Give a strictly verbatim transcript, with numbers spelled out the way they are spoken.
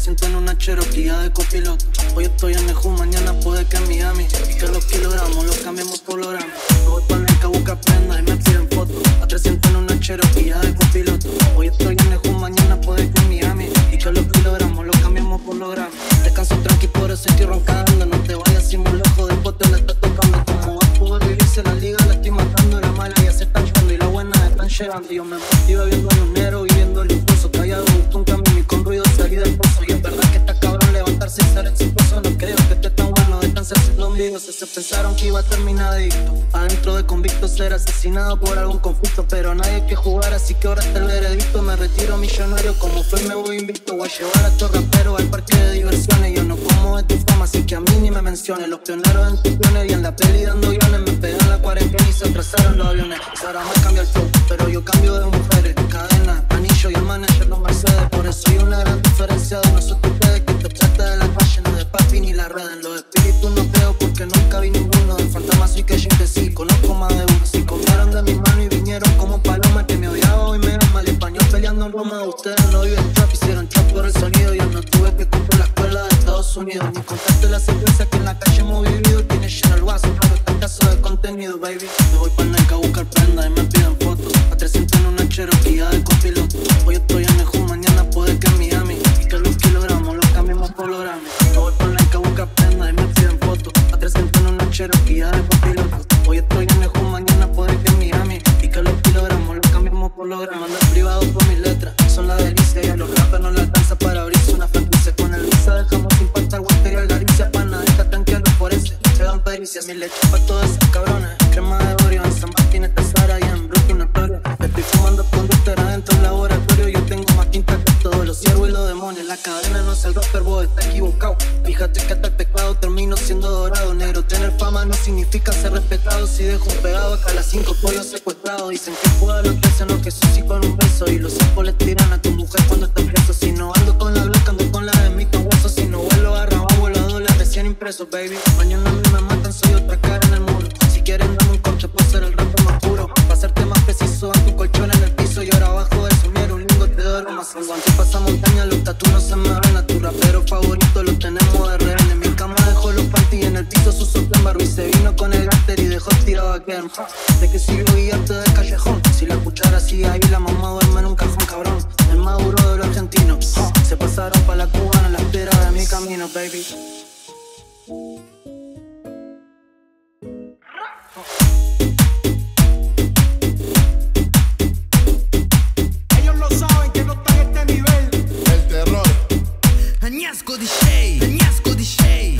siento en una Cherokee de copiloto. Hoy estoy en Mejú, mañana puede que en Miami. Y que los kilogramos los cambiamos por los gramos. Me voy pa' Lenca, busca prendas y me piden fotos. A trescientos en una Cherokee de copiloto. Hoy estoy en Mejú, mañana puede que en Miami. Y que los kilogramos los cambiamos por los gramos. Te canso tranqui, por eso estoy roncando. No te vayas sin un loco, del bote la está tocando. Como vas a poder vivirse la liga, la estoy matando. La mala ya se están llevando y la buena están llegando. Y yo me motivo viendo a los negros y viendo el impulso. Callado, busco un camino y con ruido salí del pozo. Y es verdad que está cabrón levantarse y estar en su pozo. No creo que esté tan bueno de estarse haciendo videos. Se pensaron que iba a terminar adicto. Adentro de convicto ser asesinado por algún conflicto. Pero nadie hay que jugar, así que ahora está el veredicto. Me retiro millonario, como fue me voy invicto. Voy a llevar a estos raperos al parque de diversiones. Yo no como de tu fama, así que a mí ni me menciones. Los pioneros en tus planes y en la peli dando guiones. Me pegan la cuarentena y se atrasaron los aviones. Ahora más cambia el flow, pero yo cambio de mujeres. Cadena, anillo y el manager los Mercedes. Por eso hay una gran diferencia de nosotros ustedes. Que te trata de las vallas, no de papi ni la red. En los espíritus no creo porque nunca vi ninguno. De fantasma soy creyente, sí, conozco más de uno. Si comieron de mi mano y vinieron como palomas que me odiaba y me ama. El español peleando en Roma, ustedes no viven trap. Hicieron trap por el sonido, yo no tuve que comprar la escuela de Estados Unidos. Ni contarte las experiencias que en la calle hemos vivido. Tiene lleno el vaso, claro, está en caso de contenido, baby. Me voy pa' Nike a buscar prendas y me piden fotos. A trescientos en una Cherokee de copiloto. Hoy estoy en Mejú, mañana puede que en Miami. Y que los kilogramos los cambiamos por los gramos. Me voy pa' Nike a buscar prendas y me piden fotos. A trescientos en una Cherokee de copiloto. Hoy estoy en Mejú, mañana puede que en Miami. Y que los kilogramos los cambiamos por los gramos. Mando en privado por mis letras, son la delicia. Y a los rappers no la danza para abrirse una franquicia. Con el visa dejamos sin pasar guantería y garicia. Pana, está tanqueando por ese. Se dan pericias, mi leche pa' todos esos cabrones. Crema de Oreo en San Martín, esta Sara y en Brooklyn, Astoria. Estoy fumando conductor adentro del laboratorio. Yo tengo más tinta que todos los ciervos y los demonios. La cadena no es el rapper, vos está equivocado. Fíjate que hasta el pecado termino siendo dorado. Negro, tener fama no significa ser respetado. Si dejo un pegado acá a las cinco pollos secuestrados. Dicen que juega lo que hacen los que sushi con un beso. Y los sapos les tiran a tu mujer cuando están presos. Si no ando con la blanca, ando con la de mis huesos. Si no vuelo a Rabá, vuelo a dólares recién impresos, baby. Mañana a mí me matan, soy otra cara en el muro. Si quieren dame un corte, puedo ser el rapper más puro. Para hacerte más preciso, haz tu colchón en el piso. Y ahora abajo de su mierda un lingo te duermo más. En guante pasa montaña, los tatu no se me ven. A tu rapero favorito los tenemos de rehén. En mi cama dejó los panties en el piso, su soplan barro. Y se vino con el gaster y dejó tirado a Ken. De que sirvió guiarte del callejón. Si la cuchara sigue ahí, la mamá duerme en un cajón, cabrón. El maduro de los argentinos se pasaron pa' la cubana en la espera de mi camino, baby. Ellos no saben que no está en este nivel. El terror. Añasco D J, Añasco D J.